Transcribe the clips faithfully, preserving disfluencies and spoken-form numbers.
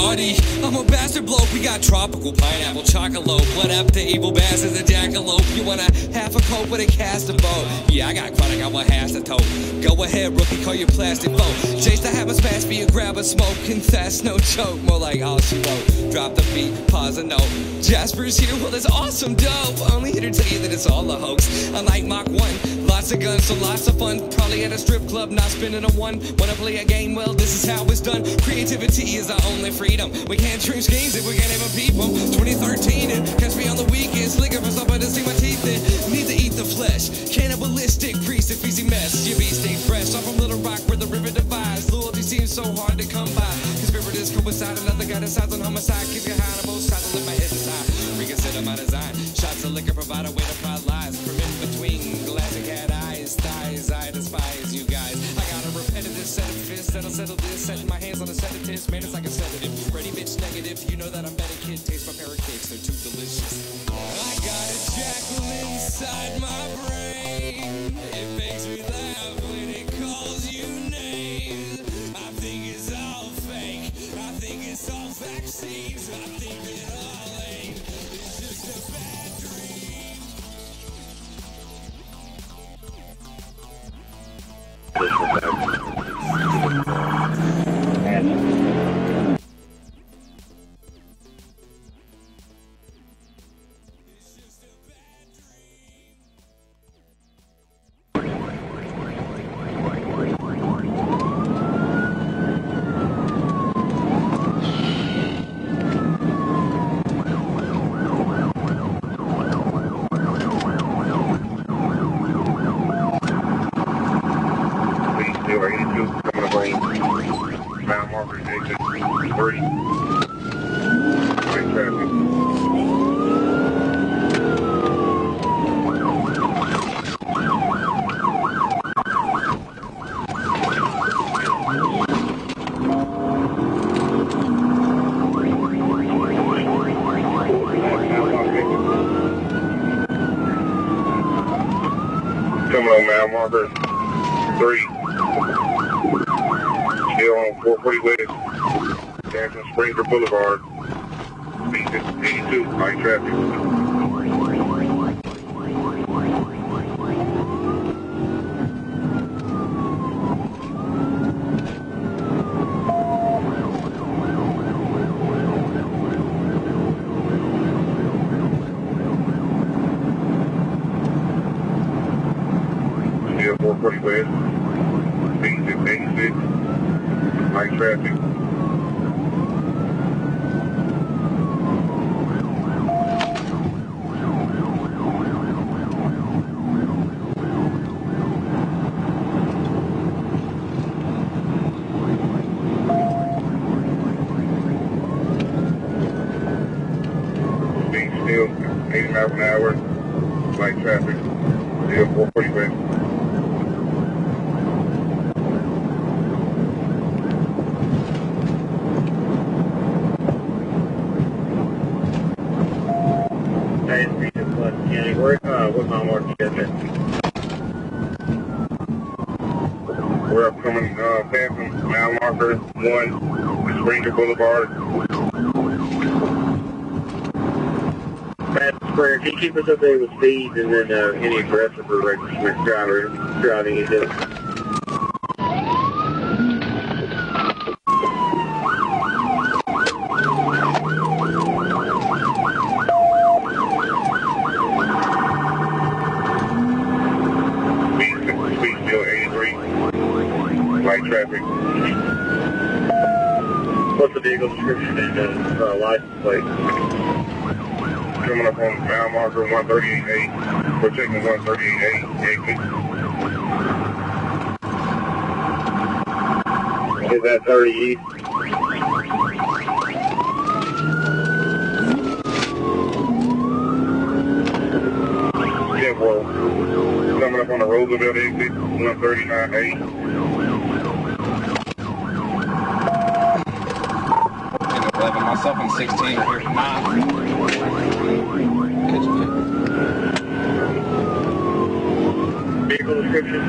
naughty. I'm a bastard bloke. We got tropical pineapple, chocolate, blood up to evil bastards and jackalope. You want a half a coat with a cast of boat? Yeah, I got quite, I got one half a tote. Go ahead, rookie, call your plastic boat. Chase the hammer, smash me and grab a smoke. Confess, no joke, more like all she wrote. Drop the beat, pause a note. Jasper's here, well, it's awesome dope. Only here to tell you that it's all a hoax. Unlike Mach one, lots of guns, so lots of fun. Probably at a strip club, not spinning a one. Wanna play a game? Well, this is how it's done. Creativity is our only freedom. We can't dream schemes if we can't even peep them. twenty thirteen, and catch me on the weekends. Looking for somebody to see my teeth in. Need to eat the flesh. Cannibalistic priest, a feasy mess. You be stay fresh. I'm from Little Rock, where the river divides. Loyalty seems so hard to come by. His river is coincide, another guy decides on homicide. Keeps your high on both sides, let my head decide. Reconsider my design. Shots of liquor provide a way to find lies. Permit between glass and cat eyes, thighs. I despise you guys. I got a repetitive set of fists that'll settle this. Setting my hands on a sedative. Man, it's like a sedative. Ready, bitch, negative. You know that I'm better, kid. Taste my parrot cakes, they're too delicious. I got a jackal inside my brain. It makes me laugh. Vaccines, I think it all ain't, it's just a bad dream. It's just a bad dream. Three. Still on four forty West, Jackson Springer Boulevard. eighty-two, high traffic. four forty West, eighty-six eighty-six, high traffic. Speed still eighty miles an hour, light traffic, still four forty West. We're upcoming uh, past mile marker one, Springer Boulevard. Pat Springer, can you keep us updated with speeds and then uh, any aggressive or reckless driver driving it up? Traffic. What's the vehicle description and uh, license plate? Coming up on mile marker one thirty-eight A. We're taking one thirty-eight A exit. Is that thirty east? Yeah, well, coming up on the Roosevelt exit, one thirty-nine A. Myself and sixteen here at nine. Vehicle description.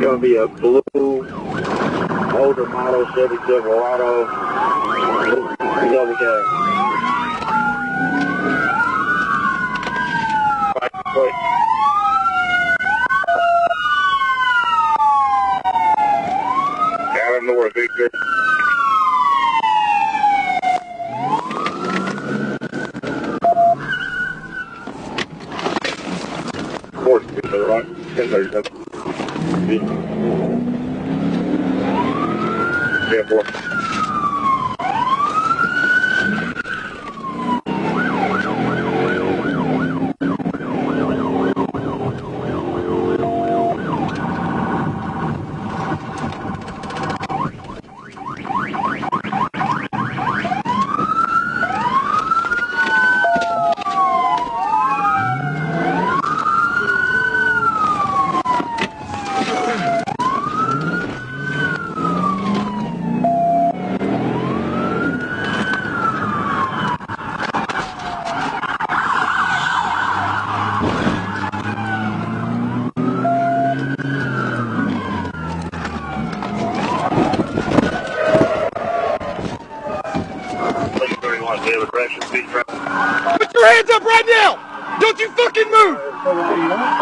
Go going to be a blue, older model Chevy Silverado. This is what we got. Right quick. North, big big. Fourth, Little Rock, ten thirty-seven. Yeah, four. Put your hands up right now! Don't you fucking move!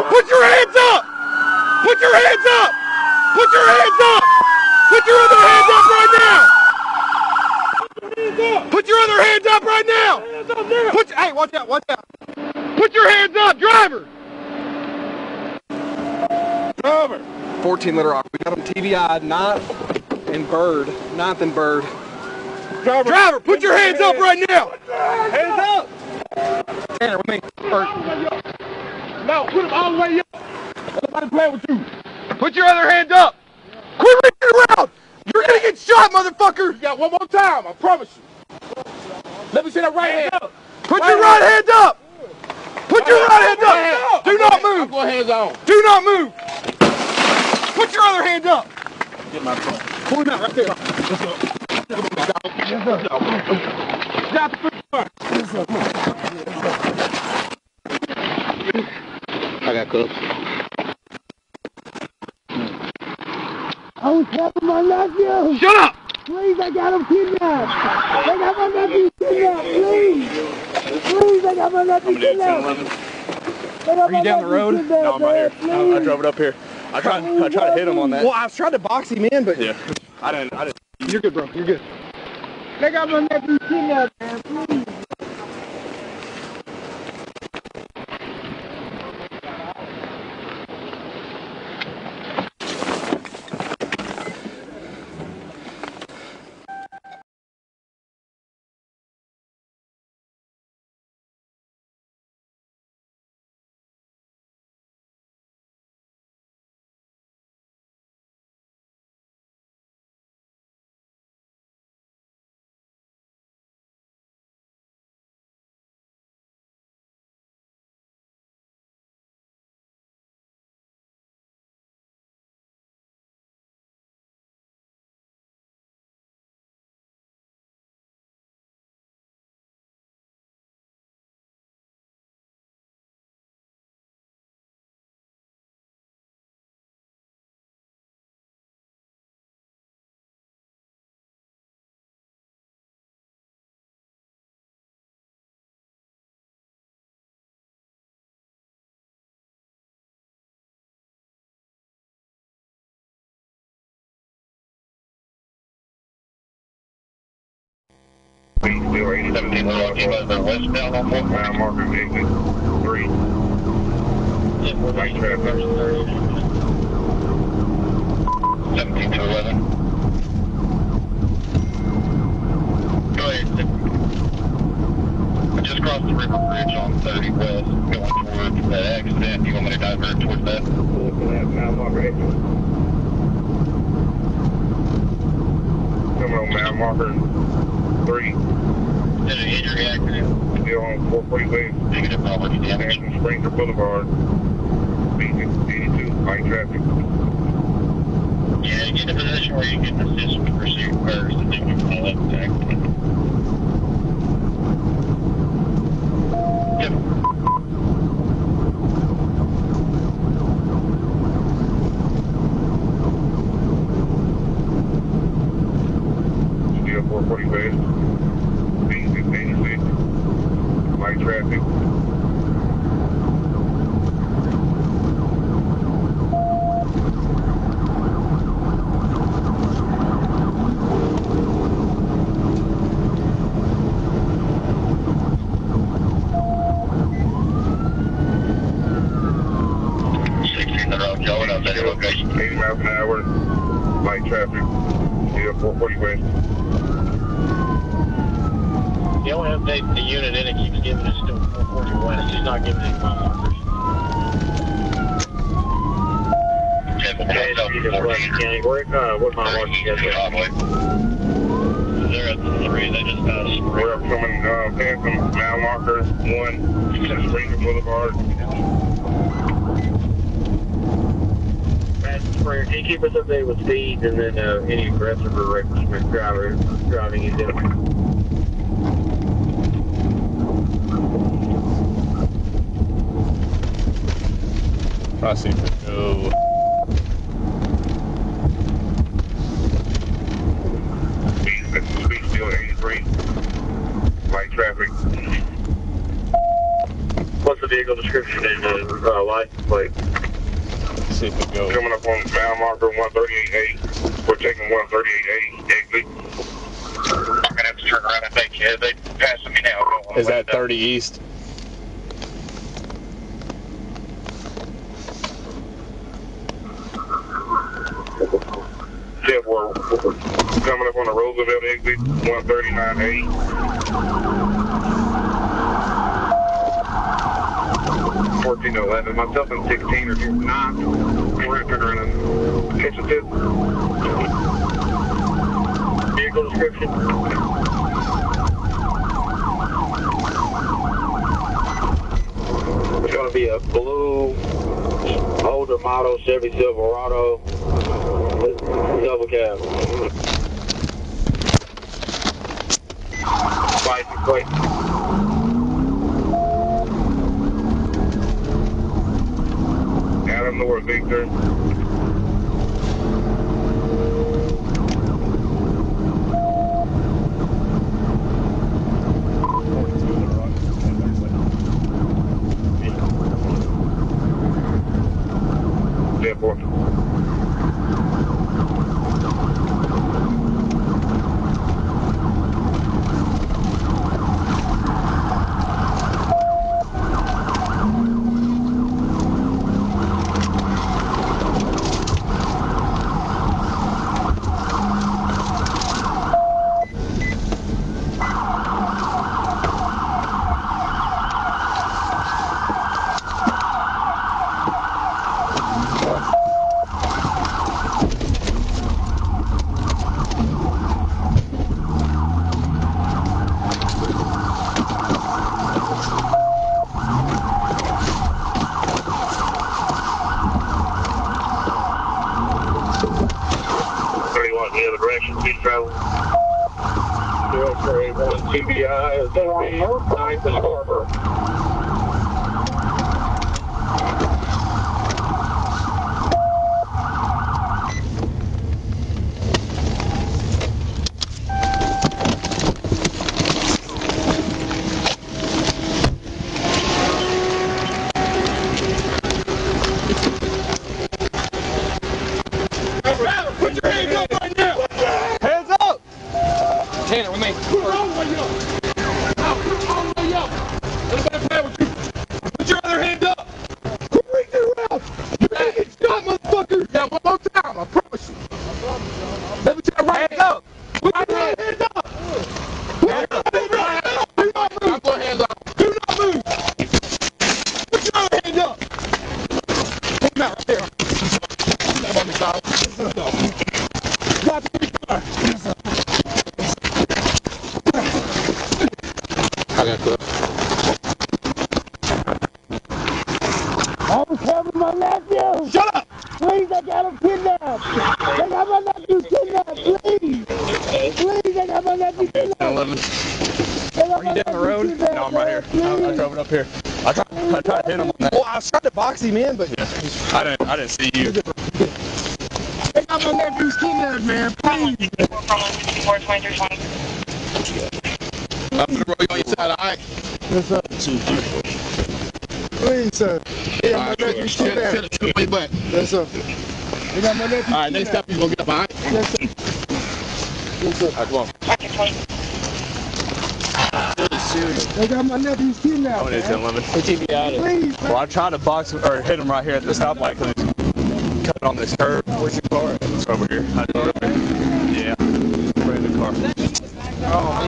Put your hands up! Put your hands up! Put your hands up! Put your other hands up right now! Put your other hands up right now! Put your, hey, watch out, watch out! Put your hands up, driver! Driver! fourteen Little Rock. We got them T B I, ninth and Bird. ninth and Bird. Driver, driver, put your hands up right now! Hands up! Tanner, with me. No, put them all the way up. Everybody playing with you. Put your other hand up. Quit reaching around. You're gonna get shot, motherfucker. You got one more time, I promise you. Let me see that right hand up. Put your right hand up. Put your right hand up. Do not move. Hands on. Do not move. Put your other hand up. Get my phone. Pull it out right there. Let's go. I got cups. I was helping my nephew. Shut up! Please, I got him kidnapped. I got my nephew kidnapped. Please, please, I got my nephew kidnapped. Are you down the road? No, I'm out here. I, I drove it up here. I tried. I tried to hit him on that. Well, I tried to box him in, but yeah, I didn't. I didn't. You're good, bro. You're good. They got my nephew kidnapped, man. Please. We, we were eighty-seventeen Little Rock, westbound on fourth round marker vehicle three. Right traffic. seventeen to eleven. Go ahead. I just crossed the river bridge on thirty west, going towards that accident. You want me to divert towards that? Come on, man, marker. Three. Did an injury accident. Still on four freeway. Negative how much damage? Springer Boulevard. B eighty-two. High traffic. Yeah, get in a position where you can assist with pursuit first, and then we follow up the accident. Yep. four forty west, eight sixteen west, light traffic. eighty miles an hour, light traffic, yeah, four forty west. The only update in the unit in it keeps giving us still four forty west. She's not giving any mile markers. What mile markers you guys have? They're up to three, they just passed. We're up coming uh, past them, mile markers, one, Springer Boulevard. Can you keep us updated with speeds and then uh, any aggressive or reckless driver driving you down? I see. Oh. Speed still at eighty-three. Light traffic. What's the vehicle description and the uh, license plate? See if it goes. Coming up on mile marker one thirty-eight A. We're taking one thirty-eight A exit. I'm gonna have to turn around and think. Yeah, they passing me now. Is that thirty east? Yeah, we're, we're coming up on the Roosevelt exit, one thirty-nine A. fourteen eleven. Myself and sixteen are just not. We're going to turn around and catch a tip. Vehicle description. It's going to be a blue, older model Chevy Silverado, double cab. License plate. Or Victor. Man, but yeah. I didn't. I didn't see you. They got my nephews kidnapped, man. Please. I'm gonna roll you on your side, all right? Yes, sir. Two, three. Please, sir. They got my nephews kidnapped. Yes, sir. They got my nephews kidnapped. All right, next step, you gonna get up, all right? Yes, sir. Yes, sir. All right, come on. They got my nephews kidnapped. Oh, it's eleven. Please. Well, I tried to box or hit him right here at the stoplight. Cut on this curb. Where's your car? It's over here. I know it over here. Yeah. Right in the car. Oh.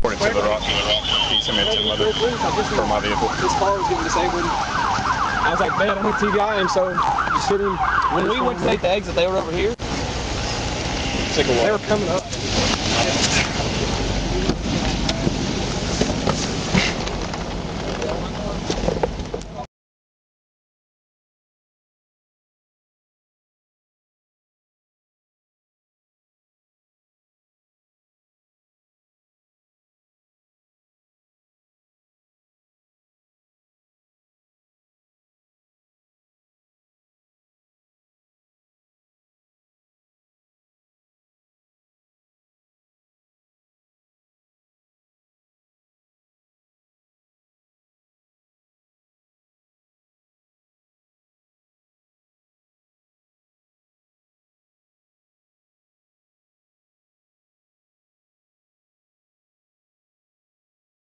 According to Little Rock, he sent me a ten eleven for my vehicle. His car was getting disabled. I was like, man, I'm with T V I, and so you shoot him. When we went to take the exit, they were over here. They were coming up.